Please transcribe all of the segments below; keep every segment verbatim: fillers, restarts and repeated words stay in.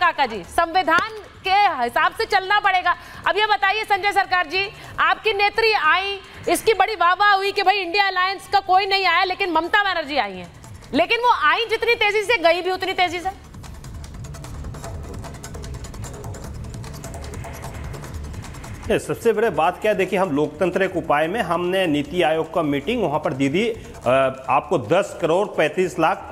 काका जी, संविधान के हिसाब से चलना पड़ेगा। अब ये बताइए संजय सरकार जी, आपकी नेत्री आई, इसकी बड़ी वाहवाह हुई कि भाई इंडिया अलायंस का कोई नहीं आया, लेकिन ममता बनर्जी आई हैं, लेकिन वो आई जितनी तेजी से गई भी उतनी तेजी से। सबसे बड़े बात क्या है, देखिए हम लोकतंत्र एक उपाय में हमने नीति आयोग का मीटिंग, वहां पर दीदी आपको दस करोड़ पैंतीस लाख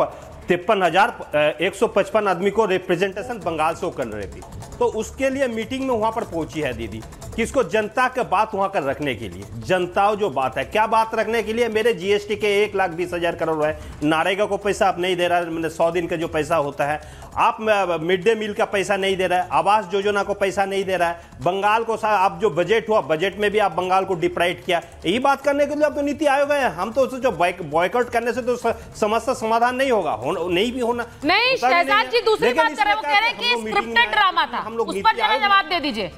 तिरपन हजार एक सौ पचपन आदमी को रिप्रेजेंटेशन बंगाल से कर रही थी, तो उसके लिए मीटिंग में वहां पर पहुंची है दीदी किसको, जनता के बात वहां कर रखने के लिए, जनता जो बात है, क्या बात रखने के लिए, मेरे जीएसटी के एक लाख बीस हजार करोड़ है, नरेगा को पैसा आप नहीं दे रहा है, मैंने सौ दिन का जो पैसा होता है आप मिड डे मील का पैसा नहीं दे रहा है, आवास योजना को पैसा नहीं दे रहा है, बंगाल को आप जो बजट हुआ बजट में भी आप बंगाल को डिप्राइड किया, यही बात करने के लिए आप तो नीति आयोग है। हम तो जो बॉयकआउट करने से तो समस्या समाधान नहीं होगा, नहीं भी होना नहीं। शहजाद जी दूसरी बात कर रहे हैं, वो कह रहे हैं कि स्क्रिप्टेड ड्रामा था, उस पर जरा जवाब दे दीजिए,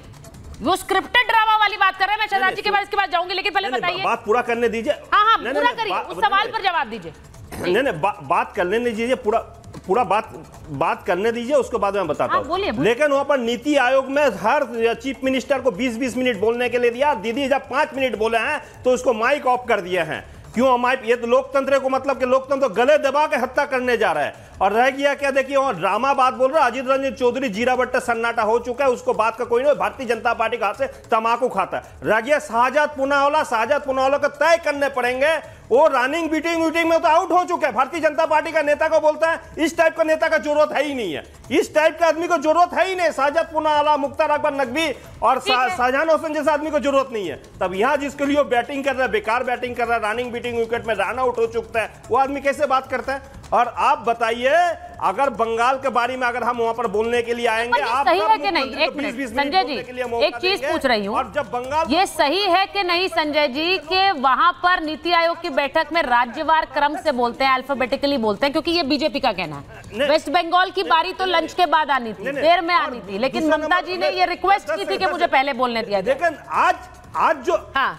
वो स्क्रिप्टेड ड्रामा वाली बात कर रहे हैं। मैं शहजाद जी के बारे इसके बाद जाऊंगी, लेकिन पहले बताइए, बात पूरा करने दीजिए। हाँ हाँ पूरा करिए, उस सवाल पर जवाब दीजिए। नहीं नहीं बात करने दीजिए, पूरा पूरा बात बात करने दीजिए, उसके बाद मैं बताता हूँ। लेकिन वहाँ पर नीति आयोग में हर चीफ मिनिस्टर को बीस बीस मिनट बोलने के लिए दिया, दीदी जब पांच मिनट बोले हैं तो उसको माइक ऑफ कर दिए हैं। क्यों हमारे, ये तो लोकतंत्र को मतलब कि लोकतंत्र गले दबा के हत्या करने जा रहा है। और रह गया क्या, देखिए वहां ड्रामा बात बोल रहा है अधीर रंजन चौधरी, जीरा बट्टा सन्नाटा हो चुका है, उसको बात का कोई नहीं। भारतीय जनता पार्टी के हाथ से तम्बाकू खाता है। रह गया शाहजाद पूनावाला, शाहजाद पूनावाला को तय करने पड़ेंगे, वो रनिंग बीटिंग वीटिंग में तो आउट हो चुका है। भारतीय जनता पार्टी का नेता को बोलता है इस टाइप का नेता का जरूरत है ही नहीं है, इस टाइप के आदमी को जरूरत है ही नहीं। शाहजाद पूनावाला, मुख्तार अब्बास नकवी और शाहजहान हुसैन जैसे आदमी को जरूरत नहीं है। तब यहाँ जिसके लिए बैटिंग कर रहा है, बेकार बैटिंग कर रहा है, रनिंग बीटिंग विकेट में रन आउट हो चुका है, वो आदमी कैसे बात करता है। और आप बताइए अगर बंगाल के बारे में अगर हम वहाँ पर बोलने के लिए आएंगे, आप सही है कि नहीं? एक मिनट संजय जी, एक चीज पूछ रही हूँ, जब बंगाल ये सही है कि नहीं संजय जी के वहाँ पर नीति आयोग की बैठक में राज्यवार क्रम से बोलते हैं, अल्फाबेटिकली बोलते हैं, क्योंकि ये बीजेपी का कहना है। वेस्ट बंगाल की बारी तो लंच के बाद आनी थी, देर में आनी थी, लेकिन ममता जी ने ये रिक्वेस्ट की थी कि मुझे पहले बोलने दिया। लेकिन आज आज जो हाँ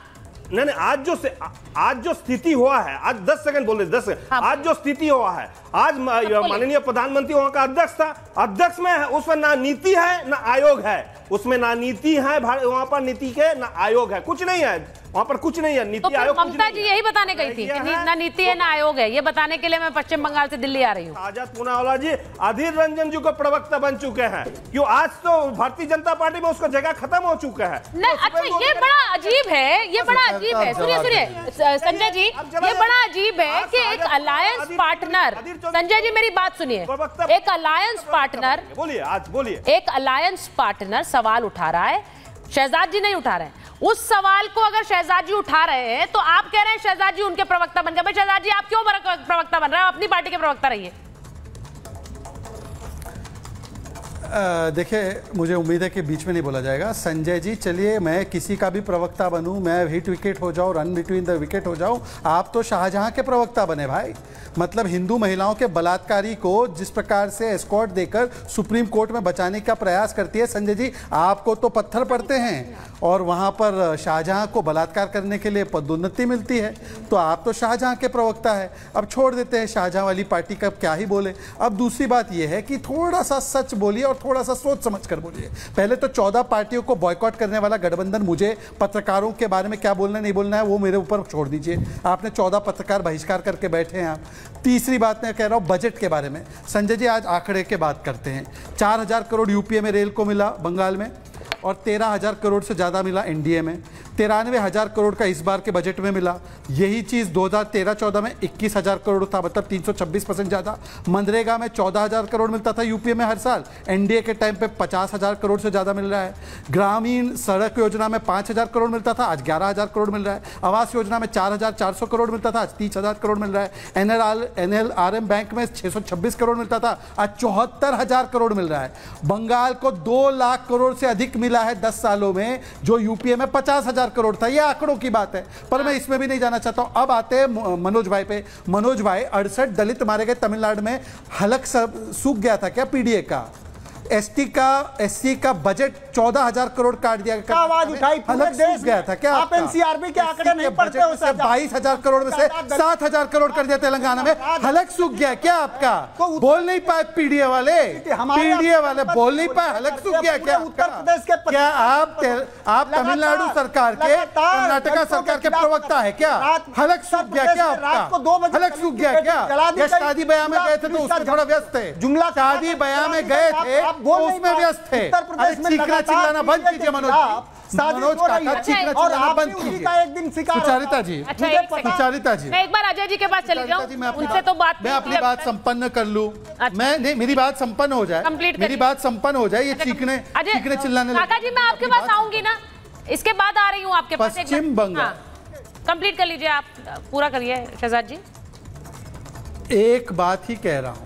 नहीं नहीं आज जो से, आज जो स्थिति हुआ है, आज दस सेकंड बोल रहे, दस सेकंड हाँ। आज जो स्थिति हुआ है, आज माननीय प्रधानमंत्री वहां का अध्यक्ष था, अध्यक्ष में है, उसमें ना नीति है ना आयोग है, उसमें ना नीति है वहां पर नीति के, ना आयोग है, कुछ नहीं है वहाँ पर, कुछ नहीं है। नीति आयोग तो ममता जी यही बताने गई थी कि ना नीति है ना आयोग है, ये बताने के लिए मैं पश्चिम बंगाल से दिल्ली आ रही हूँ। शाहजाद पूनावाला जी अधीर रंजन जी को प्रवक्ता बन चुके हैं, क्यों आज तो भारतीय जनता पार्टी में उसका जगह खत्म हो चुका है। अच्छा ये बड़ा अजीब है, ये बड़ा अजीब है, सुनिए सुनिए संजय जी, ये बड़ा अजीब है कि एक अलायंस पार्टनर, संजय जी मेरी बात सुनिए, एक अलायंस पार्टनर, बोलिए आज बोलिए, एक अलायंस पार्टनर सवाल उठा रहा है, शहजाद जी नहीं उठा रहे हैं। उस सवाल को अगर शहजाद जी उठा रहे हैं तो आप कह रहे हैं शहजाद जी उनके प्रवक्ता बन गए। भाई शहजाद जी आप क्यों प्रवक्ता बन रहे हैं, अपनी पार्टी के प्रवक्ता रहिए। देखिए मुझे उम्मीद है कि बीच में नहीं बोला जाएगा संजय जी, चलिए मैं किसी का भी प्रवक्ता बनूं, मैं हिट विकेट हो जाऊं, रन बिटवीन द विकेट हो जाऊं, आप तो शाहजहां के प्रवक्ता बने भाई। मतलब हिंदू महिलाओं के बलात्कारी को जिस प्रकार से एस्कॉर्ट देकर सुप्रीम कोर्ट में बचाने का प्रयास करती है संजय जी, आपको तो पत्थर पड़ते हैं, और वहाँ पर शाहजहां को बलात्कार करने के लिए पदोन्नति मिलती है, तो आप तो शाहजहां के प्रवक्ता है। अब छोड़ देते हैं शाहजहां वाली पार्टी का, क्या ही बोले। अब दूसरी बात यह है कि थोड़ा सा सच बोलिए और थोड़ा सा सोच समझ कर बोलिए। पहले तो चौदह पार्टियों को बॉयकॉट करने वाला गठबंधन, मुझे पत्रकारों के बारे में क्या बोलना नहीं बोलना है वो मेरे ऊपर छोड़ दीजिए, आपने चौदह पत्रकार बहिष्कार करके बैठे हैं आप। तीसरी बात मैं कह रहा हूँ बजट के बारे में, संजय जी आज आंकड़े के बात करते हैं, चार हजार करोड़ यूपीए में रेल को मिला बंगाल में, और तेरह हजार करोड़ से ज़्यादा मिला एनडीए में, तिरानवे हजार करोड़ का इस बार के बजट में मिला। यही चीज़ दो हज़ार तेरह चौदह में इक्कीस हजार करोड़ था, मतलब तीन सौ छब्बीस परसेंट ज़्यादा। मनरेगा में चौदह हजार करोड़ मिलता था यूपीए में हर साल, एनडीए के टाइम पे पचास हजार करोड़ से ज़्यादा मिल रहा है। ग्रामीण सड़क योजना में पाँच हजार करोड़ मिलता था, आज ग्यारह हजार करोड़ मिल रहा है। आवास योजना में चार हजार चार सौ करोड़ मिलता था, आज तीस हजार करोड़ मिल रहा है। N L R N L R M bank में छः सौ छब्बीस करोड़ मिलता था, आज चौहत्तर हजार करोड़ मिल रहा है। बंगाल को दो लाख करोड़ से अधिक मिला है दस सालों में, जो यूपीए में पचास हजार करोड़ था। ये आंकड़ों की बात है, पर मैं इसमें भी नहीं जाना चाहता हूं। अब आते हैं मनोज भाई पे। मनोज भाई अड़सठ दलित मारे गए तमिलनाडु में, हलक सूख गया था क्या पीडीए का? एसटी का एससी का बजट चौदह हजार करोड़ काट दिया गया। आवाज उठाई पूरे देश गया था क्या? आप एनसीआरबी के आंकड़े नहीं पढ़ते हो सर? बाईस हजार करोड़ में से सात हजार करोड़ कर दिया तेलंगाना में। हलक सूख गया क्या आपका? बोल नहीं पाए पीडीए वाले, पीडीए वाले बोल नहीं पाए, हलक सूख गया क्या? उत्तर प्रदेश के क्या आप आप तमिलनाडु सरकार के कर्नाटक सरकार के प्रवक्ता है क्या? हलक सूख गया क्या आपका? दो बजे हलक सूख गया क्या? शादी बया में गए थे तो उसमें थोड़ा व्यस्त थे, जुमला शादी बया में गए थे उसमें व्यस्त थे। चीखना चिल्लाना बंद कीजिए मनोज, मनोज काका चीखना चिल्लाना बंद कीजिए। सुचारिता जी, सुचारिता जी मैं एक बार अजय जी के पास चली जाऊं, उनसे तो बात मैं अपनी बात संपन्न कर लूं। मैं नहीं, मेरी बात संपन्न हो जाए, मेरी बात संपन्न हो जाए। ये चीखने चीखने चिल्लाने काका जी मैं आपके पास आऊंगी ना, इसके बाद आ रही हूँ आपके पास। पश्चिम बंगाल कंप्लीट कर लीजिए आप, पूरा करिए शहजाद जी। एक बात ही कह रहा हूँ,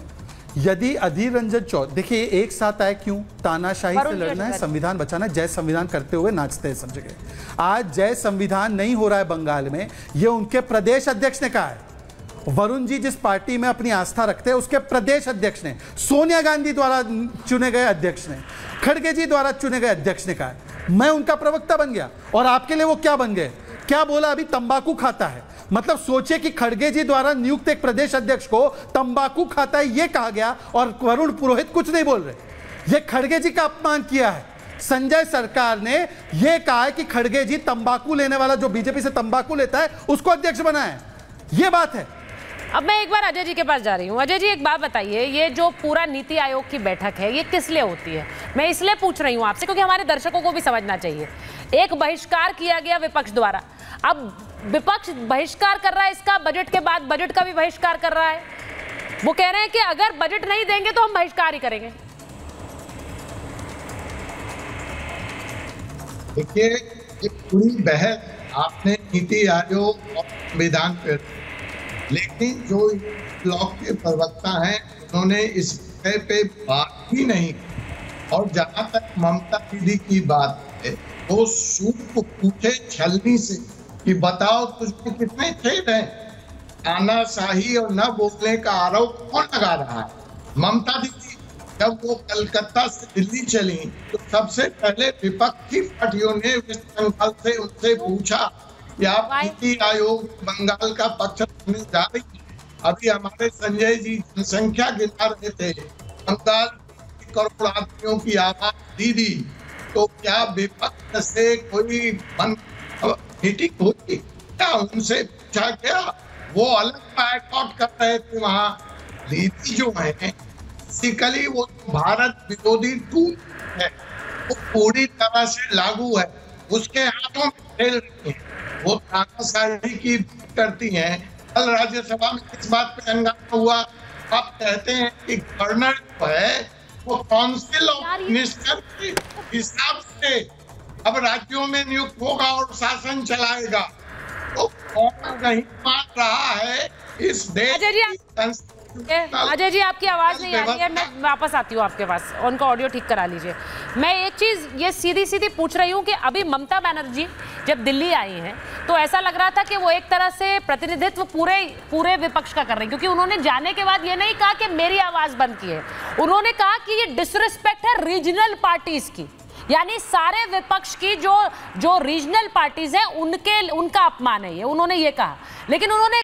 यदि अधीर रंजन चौधरी देखिए एक साथ आए क्यों? तानाशाही से लड़ना है, संविधान बचाना है, जय संविधान करते हुए नाचते हैं सब जगह। आज जय संविधान नहीं हो रहा है बंगाल में, ये उनके प्रदेश अध्यक्ष ने कहा है। वरुण जी जिस पार्टी में अपनी आस्था रखते हैं उसके प्रदेश अध्यक्ष ने, सोनिया गांधी द्वारा चुने गए अध्यक्ष ने, खड़गे जी द्वारा चुने गए अध्यक्ष ने कहा। मैं उनका प्रवक्ता बन गया और आपके लिए वो क्या बन गए? क्या बोला? अभी तंबाकू खाता है। मतलब सोचिए कि खड़गे जी द्वारा नियुक्त एक प्रदेश अध्यक्ष को तंबाकू खाता है यह कहा गया और वरुण पुरोहित कुछ नहीं बोल रहे। यह खड़गे जी का अपमान किया है। संजय सरकार ने यह कहा है कि खड़गे जी तंबाकू लेने वाला जो बीजेपी से तंबाकू लेता है उसको अध्यक्ष बनाया है। यह बात है। अब मैं एक बार अजय जी के पास जा रही हूँ। अजय जी एक बात बताइए, ये जो पूरा नीति आयोग की बैठक है ये किस लिए होती है? मैं इसलिए पूछ रही हूँ आपसे क्योंकि हमारे दर्शकों को भी समझना चाहिए। एक बहिष्कार किया गया विपक्ष द्वारा, अब विपक्ष बहिष्कार कर रहा है इसका, बजट के बाद बजट का भी बहिष्कार कर रहा है। वो कह रहे हैं कि अगर बजट नहीं देंगे तो हम बहिष्कार ही करेंगे। देखिए ये पूरी बहस आपने नीति आयोग और संविधान पे, लेकिन जो ब्लॉक के प्रवक्ता हैं उन्होंने इस विषय पे बात भी नहीं। और जहां तक ममता दीदी की बात है, वो सूप को पूछे छलनी से कि बताओ तुझे कितने खेद हैं। तानाशाही और न बोलने का आरोप कौन लगा रहा है? ममता दीदी जब वो कलकत्ता से दिल्ली चली तो सबसे पहले विपक्षी पार्टियों ने वेस्ट बंगाल से उनसे पूछा कि आप नीति आयोग बंगाल का पक्ष लेने जा रही है? अभी हमारे संजय जी जनसंख्या गिना रहे थे, बंगाल करोड़ आदमियों की आवाज दीदी, तो क्या विपक्ष से कोई मीटिंग होती क्या? उनसे पूछा गया? वो अलग बायकॉट कर रहे थे वहाँ। दीदी जो है बेसिकली वो भारत विरोधी टूल है, वो पूरी तरह से लागू है, उसके हाथों में खेल रही है। वो तानाशाही की करती हैं। कल राज्यसभा में किस बात पे हंगामा हुआ? आप कहते हैं कि गवर्नर जो है वो काउंसिल ऑफ मिनिस्टर के हिसाब से अब राज्यों में नियुक्त होगा और शासन चलाएगा, तो कौन नहीं मान रहा है इस देश? अजय जी, अजय जी आपकी आवाज नहीं आ रही है, मैं वापस आती हूँ आपके पास, उनका ऑडियो ठीक करा लीजिए। मैं एक चीज ये सीधी सीधी पूछ रही हूँ कि अभी ममता बनर्जी जब दिल्ली आई हैं तो ऐसा लग रहा था कि वो एक तरह से प्रतिनिधित्व पूरे पूरे विपक्ष का कर रही हैं, क्योंकि उन्होंने जाने के बाद ये नहीं कहा कि मेरी आवाज बंद की है, उन्होंने कहा कि ये डिसरिस्पेक्ट है रीजनल पार्टीज की, यानी सारे विपक्ष की जो जो रीजनल पार्टीज हैं उनके उनका अपमान है ये, उन्होंने ये कहा। लेकिन उन्होंने